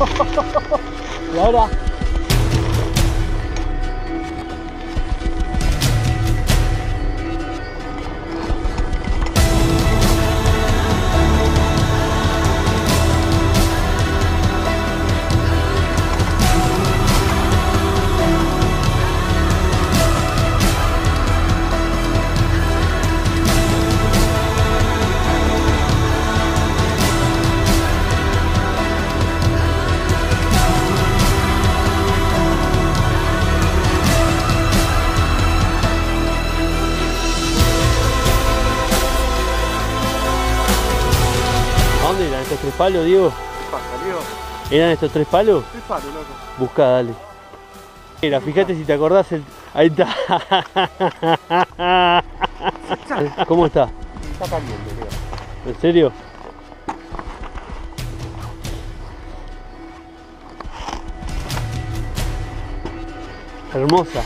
Later. ¿Eran estos tres palos, Diego? ¿Qué pasa, Diego? ¿Eran estos tres palos? Tres palos, loco. Buscá, dale. Mira, fíjate si te acordás el... Ahí está. ¿Cómo está? Está caliente, Diego. ¿En serio? Hermosa.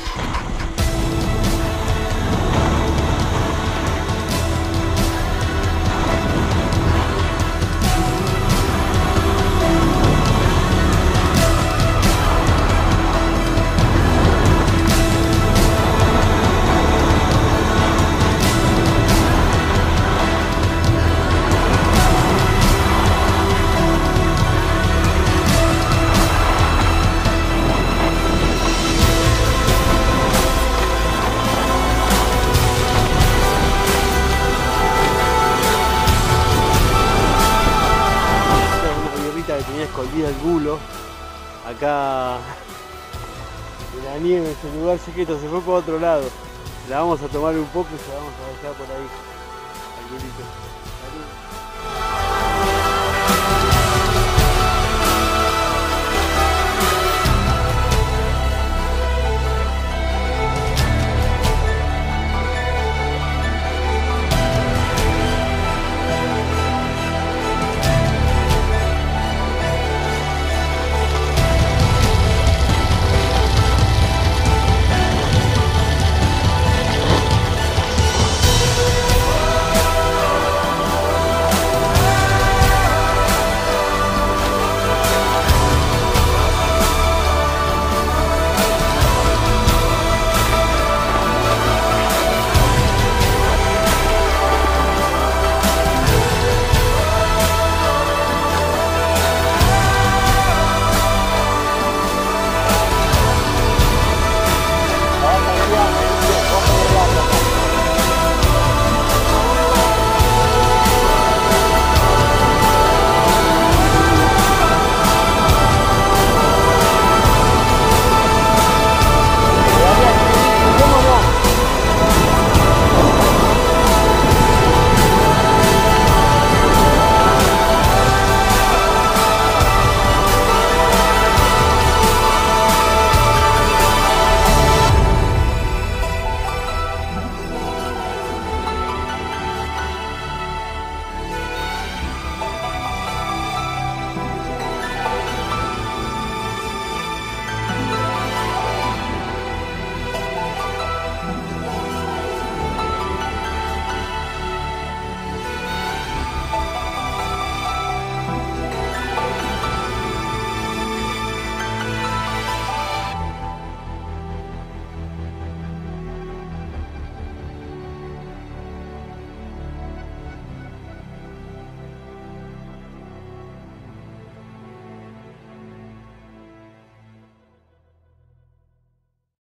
Escondida el bulo, acá de la nieve, es un lugar secreto, se fue por otro lado, la vamos a tomar un poco y la vamos a dejar por ahí al bulito.